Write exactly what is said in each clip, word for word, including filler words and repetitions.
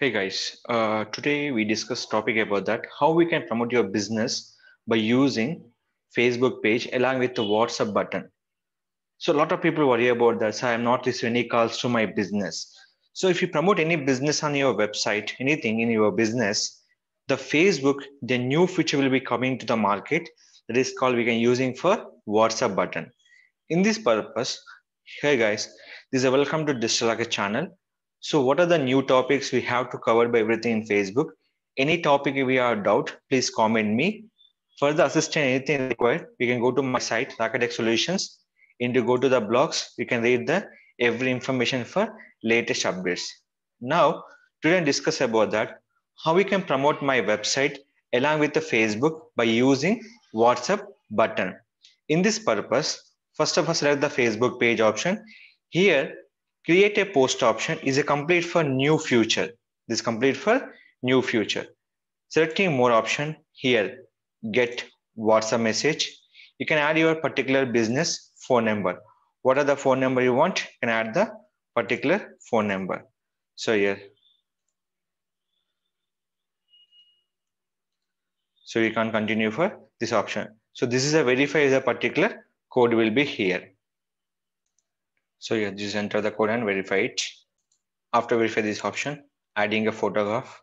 Hey guys, uh, today we discuss topic about that how we can promote your business by using Facebook page along with the WhatsApp button. So a lot of people worry about that. So I'm not receiving any calls to my business. So if you promote any business on your website, anything in your business, the Facebook, the new feature will be coming to the market that is called we can using for WhatsApp button. In this purpose, hey guys, this is a welcome to Digital Rakesh channel. So what are the new topics we have to cover by everything in Facebook? Any topic if you are doubt, please comment me. Further assistance, anything required, we can go to my site, Rakesh Tech Solutions, and to go to the blogs, we can read the every information for latest updates. Now, today I discuss about that, how we can promote my website along with the Facebook by using WhatsApp button. In this purpose, first of all, select the Facebook page option. Here, create a post option is a complete for new feature. This complete for new feature. Selecting more option here, get WhatsApp message. You can add your particular business phone number. What are the phone number you want? You can add the particular phone number. So here. So you can continue for this option. So this is a verify is a particular code will be here. So you just enter the code and verify it. After verify this option, adding a photograph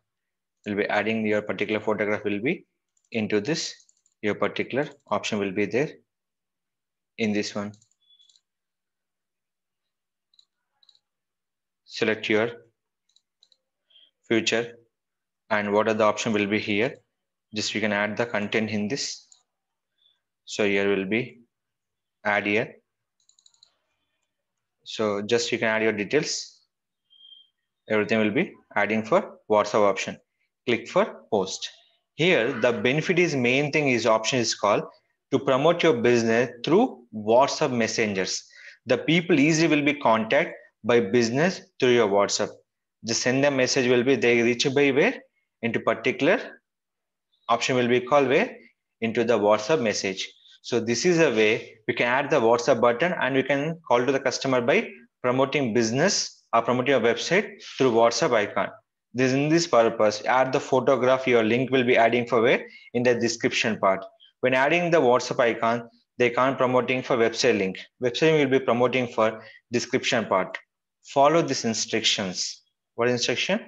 will be adding your particular photograph will be into this. Your particular option will be there in this one. Select your future and what are the option will be here. Just you can add the content in this. So here will be add here. So just you can add your details. Everything will be adding for WhatsApp option. Click for post. Here the benefit is main thing is option is called to promote your business through WhatsApp messengers. The people easily will be contacted by business through your WhatsApp. Just send them message will be they reach by where into particular option will be called where into the WhatsApp message. So this is a way we can add the WhatsApp button and we can call to the customer by promoting business or promoting your website through WhatsApp icon. This in this purpose, add the photograph, your link will be adding for where in the description part. When adding the WhatsApp icon, they can't promoting for website link. Website will be promoting for description part. Follow these instructions. What instruction?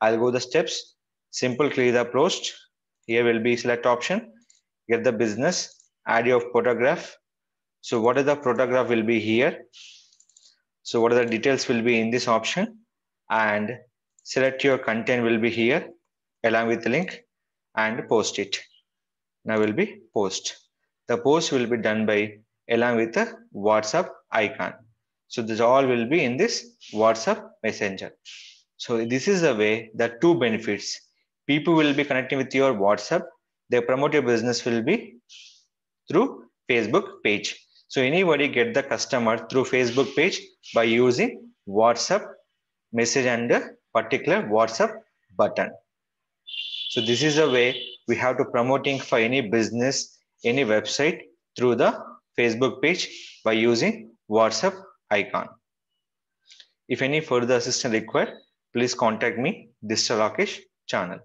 I'll go the steps. Simple clear the post. Here will be select option. Get the business. Add your photograph. So what is the photograph will be here. So what are the details will be in this option and select your content will be here along with the link and post it. Now will be post. The post will be done by along with the WhatsApp icon. So this all will be in this WhatsApp Messenger. So this is the way the two benefits. People will be connecting with your WhatsApp. They promote your business will be through Facebook page. So anybody get the customer through Facebook page by using WhatsApp message and a particular WhatsApp button. So this is a way we have to promoting for any business, any website through the Facebook page by using WhatsApp icon. If any further assistance required, please contact me, Digital Rakesh channel.